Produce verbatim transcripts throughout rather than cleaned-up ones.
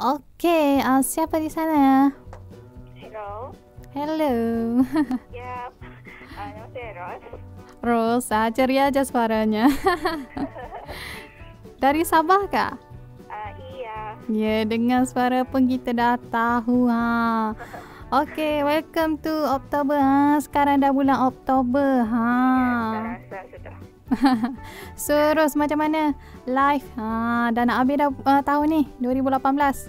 Okey, uh, siapa di sana? Hello. Hello. Ya, uh, nama saya Ros. Ros, uh, ceria aja suaranya. Dari Sabah kah? Uh, iya. Ya, yeah, dengan suara pun kita dah tahu. Ha. Okey, welcome to Oktober. Ha. Sekarang dah bulan Oktober. Ha. Ya, dah rasa sudah. So Ros, macam mana live ha, dah nak habis dah uh, tahun ni dua ribu lapan belas?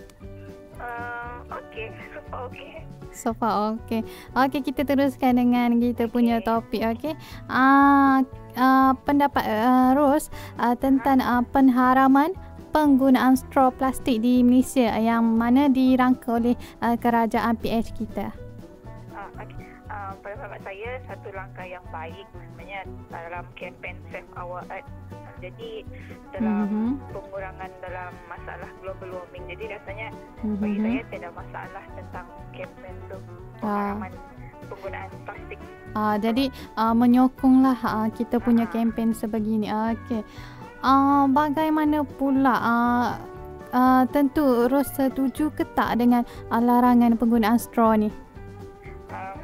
uh, Okey, so far okey. So far okey. Okey, kita teruskan dengan kita okay. punya topik. Okey, uh, uh, pendapat uh, Ros uh, tentang uh, pengharaman penggunaan straw plastik di Malaysia yang mana dirangka oleh uh, kerajaan P H kita. uh, Okey, Uh, pada pendapat saya, satu langkah yang baik sebenarnya dalam kempen Save Our Earth. Jadi dalam mm-hmm. pengurangan dalam masalah global warming, jadi rasanya mm-hmm. bagi saya tiada masalah tentang kempen untuk pengurangan uh. penggunaan plastik. Uh, jadi uh, menyokonglah uh, kita punya uh. kempen sebegini. Uh, Okey, uh, bagaimana pula? Uh, uh, tentu Ros setuju ke tak dengan uh, larangan penggunaan straw ni? Uh,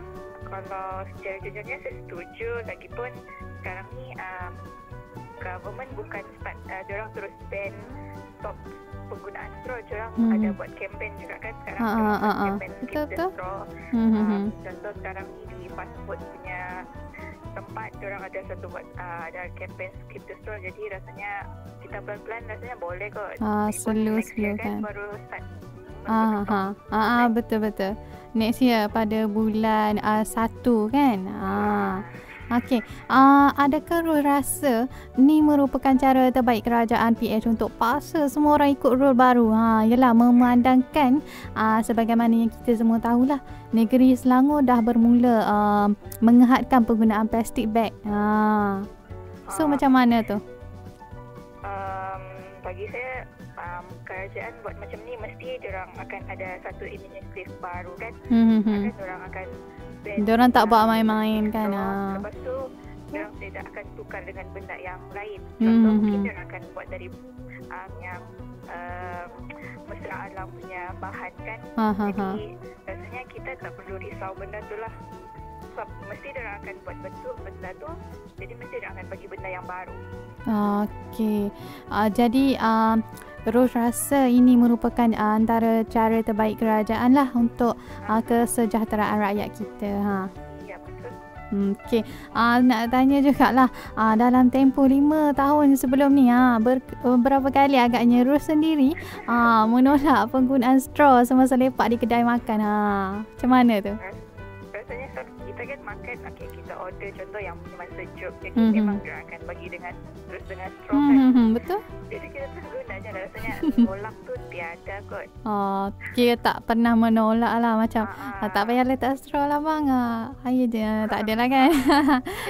Kalau secara jujurnya saya setuju, lagipun sekarang ni um, government bukan sempat, uh, diorang terus ban stop penggunaan straw. Diorang mm-hmm. ada buat kempen juga kan sekarang, ah, diorang ah, ah, kempen keep the straw. Mm-hmm. um, Contoh sekarang ni di fast food punya tempat, diorang ada satu buat uh, ada kempen keep the straw. Jadi rasanya kita pelan-pelan rasanya boleh kot. Ah, slow-slow kan, baru start. Ah, ah, betul-betul. Next year pada bulan uh, satu kan. Ah. Okey. Ah, adakah Ros rasa ni merupakan cara terbaik kerajaan P H untuk paksa semua orang ikut rule baru? Ha, yalah, memandangkan uh, sebagaimana yang kita semua tahulah, negeri Selangor dah bermula uh, menghadkan penggunaan plastik beg. Ha. So uh, macam mana tu? Um, bagi saya Um, kerajaan buat macam ni mesti diorang akan ada satu inisiatif baru kan. Mm-hmm. Akan diorang akan diorang tak buat main-main kan. Aa. Lepas tu diorang tidak akan tukar dengan benda yang lain. Contoh mm-hmm. mungkin diorang akan buat dari um, yang uh, mesra alam punya bahan kan. Aha. Jadi rasanya kita tak perlu risau benda tu lah. Sebab mesti diorang akan buat bentuk benda tu, jadi mesti diorang akan bagi benda yang baru. Okey, uh, jadi uh, Ros rasa ini merupakan uh, antara cara terbaik kerajaan lah untuk uh, kesejahteraan rakyat kita. Ha. Ya, betul. Okey, uh, nak tanya jugalah uh, dalam tempoh lima tahun sebelum ni uh, ber, berapa kali agaknya Ros sendiri uh, menolak penggunaan straw semasa lepak di kedai makan. Ha. Macam mana tu? Rasanya kita kan makan, okay, kita order contoh yang minuman sejuk, jadi mm-hmm. memang dia akan bagi dengan terus dengan straw mm-hmm. kan. Betul. Jadi kita terus guna je, rasanya menolak tu tiada kot. Oh, kira tak pernah menolak lah macam ah, tak payah letak straw lah bang, air je, tak ada lah kan.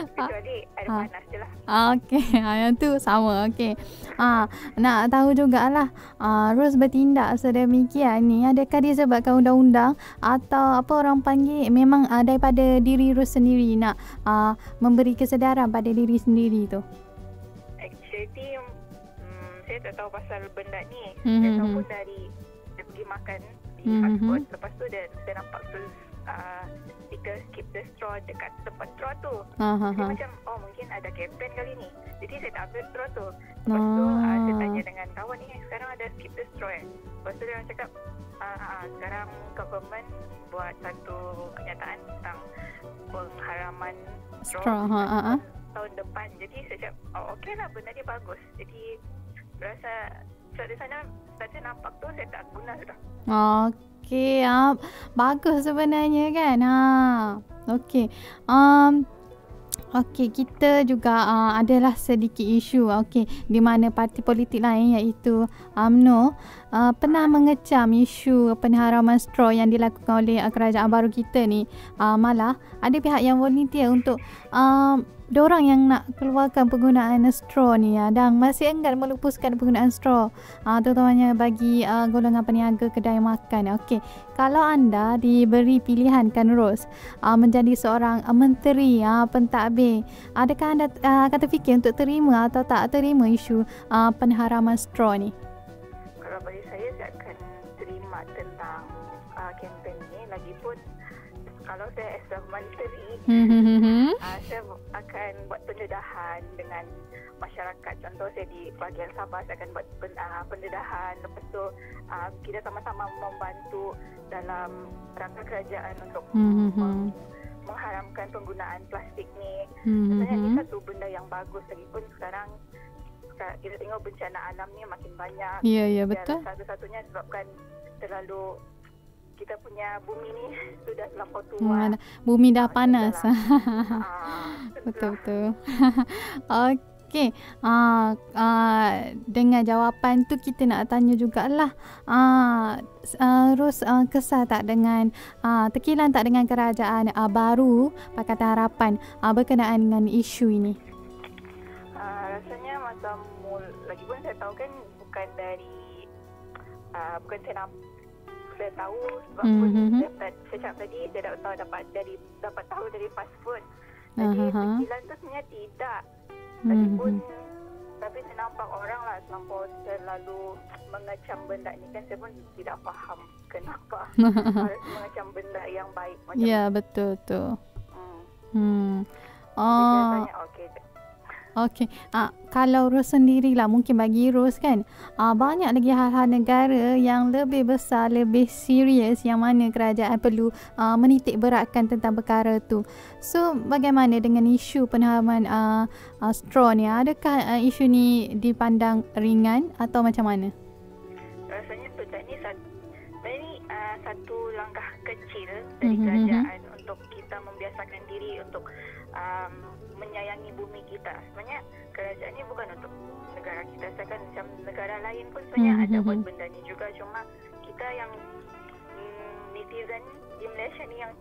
Kecuali air panas je lah. Okey, yang tu sama. Okey, ah, nak tahu jugalah ah, Ros bertindak sedemikian ni adakah disebabkan undang-undang atau apa orang panggil memang ah, daripada diri Ros sendiri nak ah, memberi kesedaran pada diri sendiri tu? Actually saya tak tahu pasal benda ni. Mm-hmm. Saya tahu pun dari dia pergi makan di mm-hmm. fast food. Lepas tu dia, dia nampak tu uh, kita keep the straw dekat tempat straw tu. Uh-huh. Jadi macam oh mungkin ada kempen kali ni, jadi saya tak ambil straw tu. Lepas tu uh. Uh, saya tanya dengan kawan ni, sekarang ada keep the straw eh? Lepas tu dia cakap uh, uh, sekarang government buat satu kenyataan tentang pengharaman straw, straw uh-huh. tahun depan. Jadi saya cakap oh ok lah, benda dia bagus. Jadi rasa dari sana saya nampak tu saya tak guna sudah. Okey, ah, bagus sebenarnya kan. Ha. Okey. Um Okey, kita juga uh, adalah sedikit isu okey di mana parti politik lain iaitu U M N O uh, pernah mengecam isu pengharaman straw yang dilakukan oleh uh, kerajaan baru kita ni. Uh, malah ada pihak yang volunteer untuk uh, diorang yang nak keluarkan penggunaan straw ni uh, dan masih enggan melupuskan penggunaan straw, uh, terutamanya bagi uh, golongan peniaga kedai makan. Okey, kalau anda diberi pilihan kan Ros uh, menjadi seorang uh, menteri uh, pentadbir, adakah anda uh, kata fikir untuk terima atau tak terima isu uh, pengharaman straw ni? Kalau bagi saya, saya akan terima maklumat tentang uh, kempen ni. Lagipun kalau saya as a humanitarian, mm-hmm. uh, saya akan buat pendedahan dengan masyarakat. Contoh saya di bahagian Sabah, saya akan buat pen, uh, pendedahan. Lepas tu uh, kita sama-sama membantu dalam rangka kerajaan untuk mm-hmm. mengharamkan penggunaan plastik ni. Mm-hmm. Sebenarnya ini satu benda yang bagus. Lagipun sekarang kita tengok bencana alam ni makin banyak. Ya, yeah, ya, yeah, betul. Satu-satunya sebabkan terlalu kita punya bumi ni sudah terlampau tua. Bumi dah panas. Betul-betul. Okey. Uh, uh, dengan jawapan tu kita nak tanya jugalah. Uh, uh, Ros uh, kesal tak dengan, uh, tekilan tak dengan kerajaan uh, baru Pakatan Harapan uh, berkenaan dengan isu ini? Uh, rasanya macam mul- lagipun saya tahu kan bukan dari, uh, bukan saya nampak. Saya tahu sebab pun mm-hmm. dapat, saya cakap tadi saya dapat tahu dapat dari dapat tahu dari pasport. Jadi uh-huh. tekilan tu sebenarnya tidak. Lagipun mm-hmm. tapi saya nampak orang lah terlampau terlalu mengecam benda ni kan, saya pun tidak faham kenapa harus mengecam benda yang baik macam. Ya, yeah, betul tu. Hmm. Hmm. Oh. Okey. Okey, uh, kalau Ros sendirilah, mungkin bagi Ros kan, uh, banyak lagi hal-hal negara yang lebih besar, lebih serius yang mana kerajaan perlu uh, menitik beratkan tentang perkara tu. So, bagaimana dengan isu penharaman uh, uh, straw ni? Adakah uh, isu ni dipandang ringan atau macam mana? Rasanya betul ni satu, ini, uh, satu langkah kecil dari mm-hmm. kerajaan untuk kita membiasakan diri untuk um, menyayangi bumi kita. Sebenarnya kerajaan ni bukan untuk negara kita. Saya kan macam negara lain pun sebenarnya mm-hmm. ada buat benda ni juga. Cuma kita yang mm, netizen di Malaysia ni yang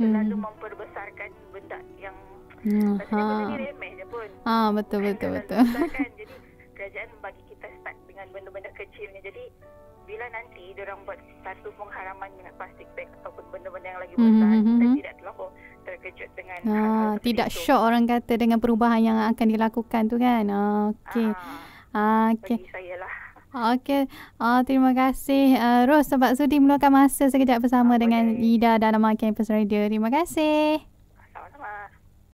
selalu mm. memperbesarkan benda yang mm. rasanya benda ni remeh dia pun. Ah, betul, betul, betul. Kan? Jadi kerajaan bagi kita start dengan benda-benda kecil ni. Jadi bila nanti diorang buat satu pengharaman dengan plastik bag ataupun benda-benda yang lagi besar, mm-hmm. kita tidak terlalu terkejut dengan ah, hal-hal tidak itu. Syok orang kata dengan perubahan yang akan dilakukan tu kan. Okey. Ah, okay. Bagi saya lah. Okey. Ah, terima kasih uh, Ros sebab sudi meluangkan masa sekejap bersama okay. dengan Ida dalam MyKampus Radio. Terima kasih.